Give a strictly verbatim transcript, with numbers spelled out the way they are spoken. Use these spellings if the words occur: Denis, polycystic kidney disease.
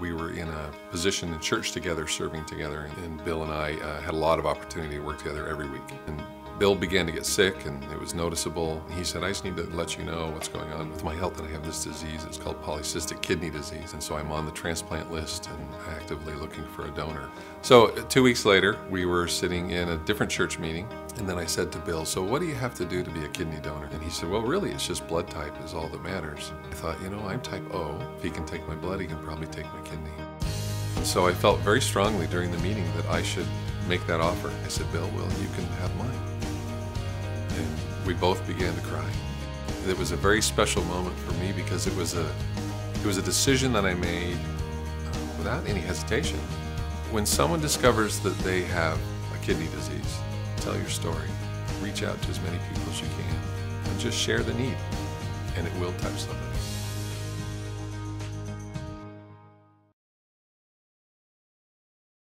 We were in a position in church together, serving together, and Bill and I uh, had a lot of opportunity to work together every week. And Bill began to get sick, and it was noticeable. He said, I just need to let you know what's going on with my health, and I have this disease. It's called polycystic kidney disease, and so I'm on the transplant list and actively looking for a donor. So two weeks later, we were sitting in a different church meeting, and then I said to Bill, so what do you have to do to be a kidney donor? And he said, well, really, it's just blood type is all that matters. I thought, you know, I'm type O. If he can take my blood, he can probably take my kidney. So I felt very strongly during the meeting that I should make that offer. I said, Bill, well, you can have mine. And we both began to cry. It was a very special moment for me because it was a, it was a decision that I made uh, without any hesitation. When someone discovers that they have a kidney disease, tell your story. Reach out to as many people as you can and just share the need, and it will touch somebody.